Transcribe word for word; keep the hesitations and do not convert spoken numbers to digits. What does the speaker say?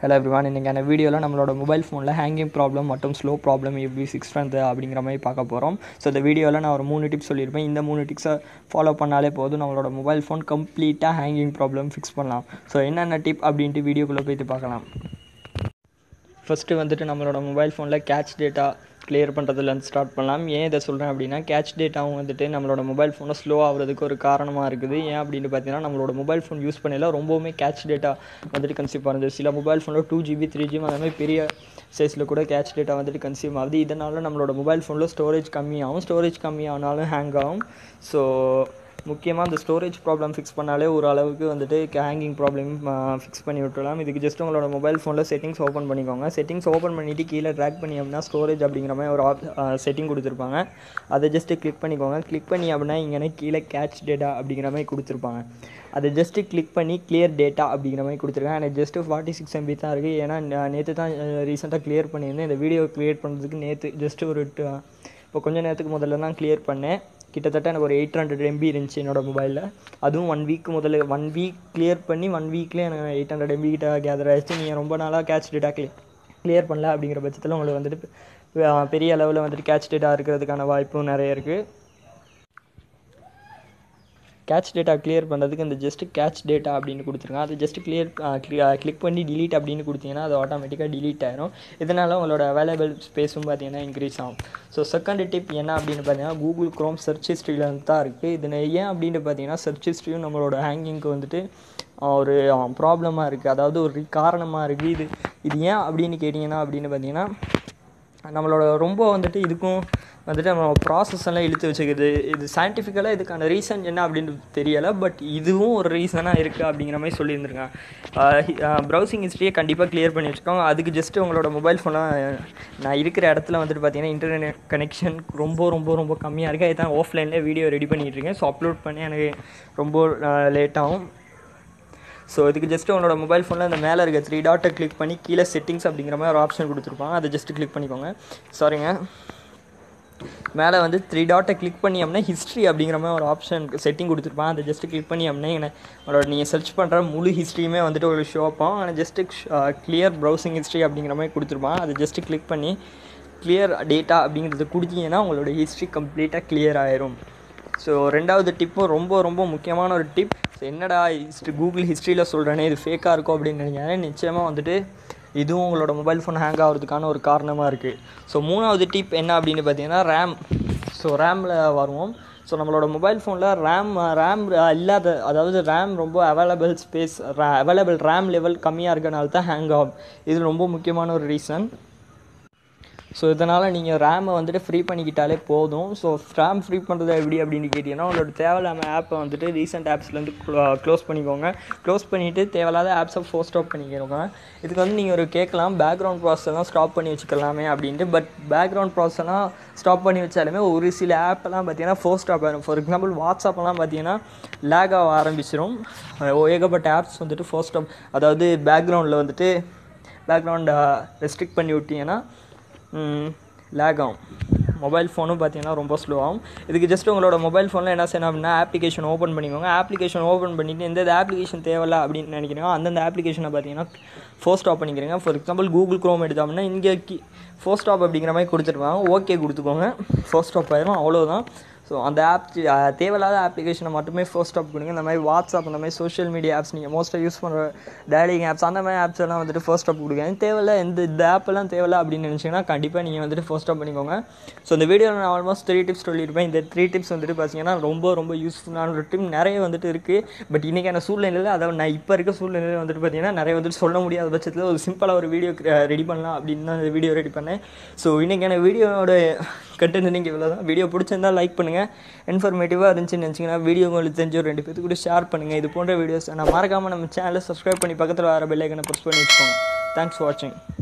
Hello everyone, in this video, we will mobile phone hanging problem and slow problem F B six and the So, the video, I will three tips. Tell you three tips. Follow our mobile phone complete hanging problem fix. So, what tip is in the video? First, we will start our mobile phone catch data. Clear பண்றதுல start பண்ணலாம். ஏன் இத சொல்றேன் அப்படினா catch டேட்டாவும் வந்துட்டு நம்மளோட mobile phone ஸ்லோவா ஆவறதுக்கு ஒரு காரணமா இருக்குது. ஏன் அப்படினு பார்த்தீங்கன்னா நம்மளோட மொபைல் ஃபோன் யூஸ் பண்ணல ரொம்பவே கேட்ச் டேட்டா வந்துட்டு கன்சியூம் பண்ணுது. சில மொபைல் ஃபோன்ல two G B three G B அந்த மாதிரி பெரிய சைஸ்ல கூட கேட்ச் டேட்டா வந்துட்டு கன்சியூம் ஆகுது. இதனால நம்மளோட மொபைல் ஃபோன்ல ஸ்டோரேஜ் கம்மியாகும். ஸ்டோரேஜ் கம்மியானாலும் ஹேங் ஆகும். சோ முக்கியமா அந்த ஸ்டோரேஜ் ப்ராப்ளம் ஃபிக்ஸ் பண்ணாலே ஒரு அளவுக்கு வந்துட்டு ஹேங்கிங் ப்ராப்ளம் ஃபிக்ஸ் பண்ணி விட்டுடலாம். இதுக்கு ஜஸ்ட் உங்களோட மொபைல் ஃபோனில் செட்டிங்ஸ் ஓப்பன் பண்ணிக்கோங்க. செட்டிங்ஸ் ஓப்பன் பண்ணிவிட்டு கீழே ட்ராக் பண்ணி அப்படின்னா ஸ்டோரேஜ் அப்படிங்கிற மாதிரி ஒரு செட்டிங் கொடுத்துருப்பாங்க. அதை ஜஸ்ட்டு கிளிக் பண்ணிக்கோங்க. கிளிக் பண்ணி அப்படின்னா இங்கே கீழே கேட்ச் டேட்டா அப்படிங்கிற மாதிரி கொடுத்துருப்பாங்க. அதை ஜஸ்ட்டு கிளிக் பண்ணி கிளியர் டேட்டா அப்படிங்கிற மாதிரி கொடுத்துருக்காங்க. எனக்கு ஜஸ்ட்டு ஃபார்ட்டி சிக்ஸ் எம்பி தான் இருக்குது. ஏன்னா நேற்று தான் ரீசெண்டாக கிளியர் பண்ணியிருந்தேன். இந்த வீடியோ க்ரியேட் பண்ணுறதுக்கு நேற்று ஜஸ்ட்டு ஒரு இப்போ கொஞ்சம் நேரத்துக்கு முதல்ல தான் கிளியர் பண்ணேன். கிட்டத்தட்ட எனக்கு ஒரு எயிட் ஹண்ட்ரட் எம்பி இருந்துச்சு என்னோடய மொபைலில். அதுவும் ஒன் வீக் முதல்ல ஒன் வீக் கிளியர் பண்ணி ஒன் வீக்லேயே எனக்கு எயிட் ஹண்ட்ரட் எம்பி கிட்ட கேதர் ஆகிடுச்சு. நீங்கள் ரொம்ப நாளாக கேட்ச் டேட்டா கிளி கிளியர் பண்ணல அப்படிங்கிற பட்சத்தில் உங்களுக்கு வந்துட்டு பெரிய அளவில் வந்துட்டு கேட்ச் டேட்டா இருக்கிறதுக்கான வாய்ப்பும் நிறைய இருக்குது. கேட்ச் டேட்டா கிளியர் பண்ணுறதுக்கு இந்த ஜஸ்ட்டு கேட்ச் டேட்டா அப்படின்னு கொடுத்துருக்காங்க. அது ஜஸ்ட்டு கிளியர் கிளிக் பண்ணி டிலீட் அப்படின்னு கொடுத்தீங்கன்னா அது ஆட்டோமேட்டிக்காக டிலீட் ஆகிடும். இதனால் உங்களோட அவைலபிள் ஸ்பேஸும் பார்த்தீங்கன்னா இன்க்ரீஸ் ஆகும். ஸோ செகண்ட் டிப் என்ன அப்படின்னு பார்த்தீங்கன்னா கூகுள் க்ரோம் சர்ச் ஹிஸ்ட்ரியில் தான் இருக்குது. இது ஏன் அப்படின்னு பார்த்தீங்கன்னா சர்ச் ஹிஸ்ட்ரியும் நம்மளோட ஹேங்கிங்க்கு வந்துட்டு ஒரு ப்ராப்ளமாக இருக்குது. அதாவது ஒரு காரணமாக இருக்குது. இது இது ஏன் அப்படின்னு கேட்டிங்கன்னா அப்படின்னு பார்த்தீங்கன்னா நம்மளோட ரொம்ப வந்துட்டு இதுக்கும் வந்துட்டு நம்ம ப்ராசஸ் எல்லாம் இழுத்து வச்சுக்கிறது. இது சயின்டிஃபிக்கலாக இதுக்கான ரீசன் என்ன அப்படின்னு தெரியலை. பட் இதுவும் ஒரு ரீசனாக இருக்குது அப்படிங்கிற மாதிரி சொல்லியிருந்திருக்காங்க. ப்ரௌசிங் ஹிஸ்ட்ரியை கண்டிப்பாக கிளியர் பண்ணி வச்சுக்கோங்க. அதுக்கு ஜஸ்ட்டு உங்களோட மொபைல் ஃபோனில் நான் இருக்கிற இடத்துல வந்துட்டு பார்த்தீங்கன்னா இன்டர்நெட் கனெக்ஷன் ரொம்ப ரொம்ப ரொம்ப கம்மியாக இருக்குது. அதுதான் ஆஃப்லைனில் வீடியோ ரெடி பண்ணிகிட்டு இருக்கேன். ஸோ அப்லோட் பண்ணி எனக்கு ரொம்ப லேட்டாகும். ஸோ இதுக்கு ஜஸ்ட்டு உங்களோட மொபைல் ஃபோனில் அந்த மேலே இருக்க த்ரீ டாட்டை கிளிக் பண்ணி கீழே செட்டிங்ஸ் அப்படிங்கிற மாதிரி ஒரு ஆப்ஷன் கொடுத்துருப்பாங்க. அதை ஜஸ்ட்டு கிளிக் பண்ணிக்கோங்க. சாரிங்க, மேலே வந்து த்ரீ டாட்டை கிளிக் பண்ணி அப்படின்னா ஹிஸ்ட்ரி அப்படிங்கிற மாதிரி ஒரு ஆப்ஷன் செட்டிங் கொடுத்துருப்பாங்க. அதை ஜஸ்ட்டு கிளிக் பண்ணி அப்படின்னா என்ன உங்களோட நீங்கள் சர்ச் பண்ணுற முழு ஹிஸ்ட்ரியுமே வந்துட்டு உங்களுக்கு ஷோ ஆகும். ஆனால் ஜஸ்ட்டு கிளியர் ப்ரௌசிங் ஹிஸ்ட்ரி அப்படிங்கிற மாதிரி கொடுத்துருப்பாங்க. அதை ஜஸ்ட்டு கிளிக் பண்ணி கிளியர் டேட்டா அப்படிங்கிறது கொடுத்தீங்கன்னா உங்களோட ஹிஸ்ட்ரி கம்ப்ளீட்டாக கிளியர் ஆயிரும். ஸோ ரெண்டாவது டிப்பும் ரொம்ப ரொம்ப முக்கியமான ஒரு டிப். என்னடா ஹிஸ்ட்ரி கூகுள் ஹிஸ்ட்ரியில் சொல்கிறேனே இது ஃபேக்காக இருக்கும் அப்படின்னு நினைக்கிறேன். நிச்சயமாக வந்துட்டு இதுவும் உங்களோட மொபைல் ஃபோன் ஹேங் ஆகிறதுக்கான ஒரு காரணமாக இருக்குது. ஸோ மூணாவது டிப் என்ன அப்படின்னு பார்த்தீங்கன்னா ரேம். ஸோ ரேமில் வருவோம். ஸோ நம்மளோட மொபைல் ஃபோனில் ரேம் ரேம் இல்லாத அதாவது ரேம் ரொம்ப available space available RAM level கம்மியாக இருக்கனால தான் ஹேங் ஆகும். இது ரொம்ப முக்கியமான ஒரு ரீசன். ஸோ இதனால் நீங்கள் ரேமை வந்துட்டு ஃப்ரீ பண்ணிக்கிட்டாலே போதும். ஸோ ரேம் ஃப்ரீ பண்ணுறது எப்படி அப்படின்னு கேட்டிங்கன்னா உங்களோட தேவையில்லாமல் ஆப்பை வந்துட்டு ரீசெண்ட் ஆப்ஸ்லேருந்து க்ளோஸ் பண்ணிக்கோங்க. க்ளோஸ் பண்ணிவிட்டு தேவையில்லாத ஆப்ஸை ஃபோர் ஸ்டாப் பண்ணிக்கிறோங்க. இதுக்கு வந்து நீங்கள் ஒரு கேட்கலாம் பேக்ரவுண்ட் ப்ராசஸ்லாம் ஸ்டாப் பண்ணி வச்சுக்கலாமே அப்படின்ட்டு. பட் பேக்ரவுண்ட் ப்ராசஸ்லாம் ஸ்டாப் பண்ணி வச்சாலுமே ஒரு சில ஆப்பெல்லாம் பார்த்தீங்கன்னா ஃபோர் ஸ்டாப் ஆகிடும். ஃபார் எக்ஸாம்பிள் வாட்ஸ்அப்லாம் பார்த்தீங்கன்னா லேக் ஆக ஆரம்பிச்சிடும். ஏகப்பட்ட ஆப்ஸ் வந்துட்டு ஃபோர் ஸ்டாப் அதாவது பேக்ரவுண்டில் வந்துட்டு பேக்ரவுண்டை ரெஸ்ட்ரிக்ட் பண்ணி விட்டிங்கன்னா லேக் ஆகும். மொபைல் ஃபோனும் பார்த்தீங்கன்னா ரொம்ப ஸ்லோ ஆகும். இதுக்கு ஜஸ்ட் உங்களோட மொபைல் ஃபோனில் என்ன செய்யணும் அப்படின்னா ஆப்ளிகேஷன் ஓப்பன் பண்ணிக்கோங்க. ஆப்ளிகேஷன் ஓப்பன் பண்ணிவிட்டு எந்த ஆப்ளிகேஷன் தேவையில்லை அப்படின்னு நினைக்கிறீங்களோ அந்தந்த ஆப்ளிகேஷனை பார்த்தீங்கன்னா ஃபோர் ஸ்டாப் பண்ணிக்கிறீங்க. ஃபார் எக்ஸாம்பிள் கூகுள் க்ரோம் எடுத்தோம்னா இங்கே ஃபோர் ஸ்டாப் அப்படிங்கிற மாதிரி கொடுத்துருவாங்க. ஓகே கொடுத்துக்கோங்க. ஃபோர் ஸ்டாப் ஆயிரும், அவ்வளோதான். ஸோ அந்த ஆப் தேவையில்லாத ஆப்ளிகேஷனை மட்டுமே ஃபோர் ஸ்டாப் பண்ணுங்க. இந்த மாதிரி வாட்ஸ்அப் அந்த மாதிரி சோஷியல் மீடியா ஆப்ஸ் நீங்கள் மோஸ்ட்டாக யூஸ் பண்ணுற டேலிங் ஆப்ஸ் அந்த மாதிரி ஆப்ஸ் எல்லாம் வந்துட்டு ஃபோர் ஸ்டாப் கொடுங்க. தேவையில்லை இந்த இந்த ஆப்பெல்லாம் தேவையில்லை அப்படின்னு நினச்சிங்கன்னா கண்டிப்பாக நீங்கள் வந்துட்டு ஃபோர் ஸ்டாப் பண்ணிக்கோங்க. ஸோ இந்த வீடியோவில் நான் ஆல்மோஸ்ட் த்ரீ டிப்ஸ் சொல்லியிருப்பேன். இந்த த்ரீ டிப்ஸ் வந்துட்டு பார்த்தீங்கன்னா ரொம்ப ரொம்ப யூஸ்ஃபுல்லான ஒரு டிப். நிறைய வந்துட்டு இருக்குது. பட் இன்றைக்கான சூழ்நிலையில் அதை நான் இப்போ இருக்க சூழ்நிலையில் வந்துட்டு பார்த்தீங்கன்னா நிறைய வந்துட்டு சொல்ல முடியாத பட்சத்தில் ஒரு சிம்பிளாக ஒரு வீடியோ ரெடி பண்ணலாம் அப்படின்னு தான் இந்த வீடியோ ரெடி பண்ணேன். ஸோ இன்றைக்கான வீடியோவோட கண்டென்ட் நீங்கள் இவ்வளோ தான். வீடியோ பிடிச்சிருந்தால் லைக் பண்ணுங்கள். இன்ஃபர்மேட்டிவாக இருந்துச்சுன்னு நினச்சிங்கன்னா வீடியோ உங்களுக்கு தெரிஞ்ச ஒரு ரெண்டு பேர்த்து கூட ஷேர் பண்ணுங்கள். இது போன்ற வீடியோஸ் நான் மறக்காமல் நம்ம சேனலை சப்ஸ்கிரைப் பண்ணி பக்கத்தில் வர பெல் ஐக்கனை ப்ரெஸ் பண்ணி வச்சுக்கோங்க. தேங்க்ஸ் ஃபார் வாட்சிங்.